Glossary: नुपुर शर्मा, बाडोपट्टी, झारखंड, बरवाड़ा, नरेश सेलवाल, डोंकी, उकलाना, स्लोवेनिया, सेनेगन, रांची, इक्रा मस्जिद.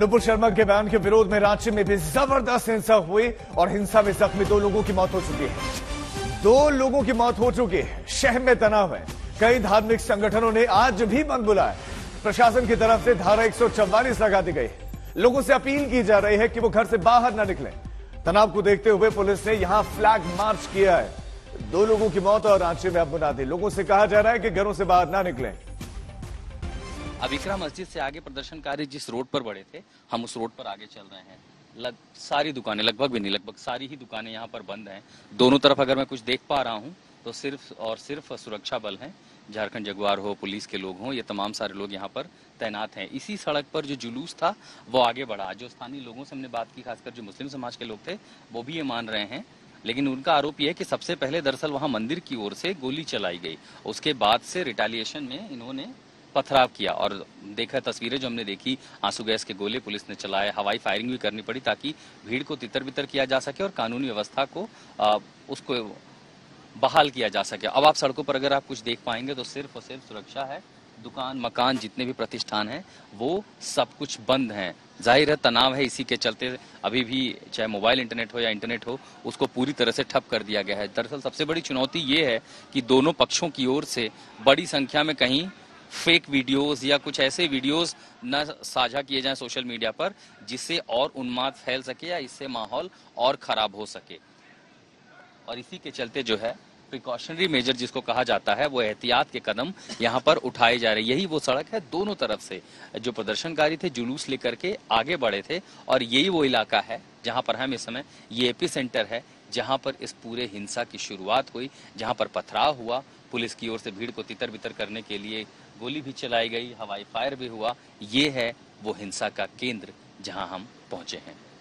नुपुर शर्मा के बयान के विरोध में रांची में भी जबरदस्त हिंसा हुई और हिंसा में जख्मी दो लोगों की मौत हो चुकी है। शहर में तनाव है। कई धार्मिक संगठनों ने आज भी बंद बुलाया। प्रशासन की तरफ से धारा 144 लगा दी गई। लोगों से अपील की जा रही है कि वो घर से बाहर न निकले। तनाव को देखते हुए पुलिस ने यहाँ फ्लैग मार्च किया है। दो लोगों की मौत और रांची में मुनादी। लोगों से कहा जा रहा है कि घरों से बाहर ना निकले। अब इक्रा मस्जिद से आगे प्रदर्शनकारी जिस रोड पर बढ़े थे, हम उस रोड पर आगे चल रहे हैं। सारी दुकानें, लगभग भी नहीं, लगभग सारी ही दुकानें यहाँ पर बंद हैं। दोनों तरफ अगर मैं कुछ देख पा रहा हूँ तो सिर्फ और सिर्फ सुरक्षा बल हैं। झारखंड जगुआर हो, पुलिस के लोग हों, ये तमाम सारे लोग यहाँ पर तैनात हैं। इसी सड़क पर जो जुलूस था वो आगे बढ़ा। जो स्थानीय लोगों से हमने बात की, खासकर जो मुस्लिम समाज के लोग थे, वो भी ये मान रहे हैं, लेकिन उनका आरोप यह है कि सबसे पहले दरअसल वहाँ मंदिर की ओर से गोली चलाई गई। उसके बाद से रिटेलिएशन में इन्होंने पथराव किया और देखा, तस्वीरें जो हमने देखी, आंसू गैस के गोले पुलिस ने चलाए। हवाई फायरिंग भी करनी पड़ी ताकि भीड़ को तितर बितर किया जा सके और कानून व्यवस्था को उसको बहाल किया जा सके। अब आप सड़कों पर अगर आप कुछ देख पाएंगे तो सिर्फ और सिर्फ सुरक्षा है। दुकान, मकान, जितने भी प्रतिष्ठान हैं वो सब कुछ बंद हैं। जाहिर है तनाव है, इसी के चलते अभी भी चाहे मोबाइल इंटरनेट हो या इंटरनेट हो, उसको पूरी तरह से ठप कर दिया गया है। दरअसल सबसे बड़ी चुनौती ये है कि दोनों पक्षों की ओर से बड़ी संख्या में कहीं फेक वीडियोस या कुछ ऐसे वीडियोस न साझा किए जाएं सोशल मीडिया पर, जिससे और उन्माद फैल सके या इससे माहौल और खराब हो सके। और इसी के चलते जो है प्रिकॉशनरी मेजर जिसको कहा जाता है, वो एहतियात के कदम यहाँ पर उठाए जा रहे हैं। यही वो सड़क है, दोनों तरफ से जो प्रदर्शनकारी थे जुलूस लेकर के आगे बढ़े थे, और यही वो इलाका है जहाँ पर हम इस समय, ये एपी सेंटर है जहाँ पर इस पूरे हिंसा की शुरुआत हुई, जहाँ पर पथराव हुआ। पुलिस की ओर से भीड़ को तितर बितर करने के लिए गोली भी चलाई गई, हवाई फायर भी हुआ। ये है वो हिंसा का केंद्र जहां हम पहुंचे हैं।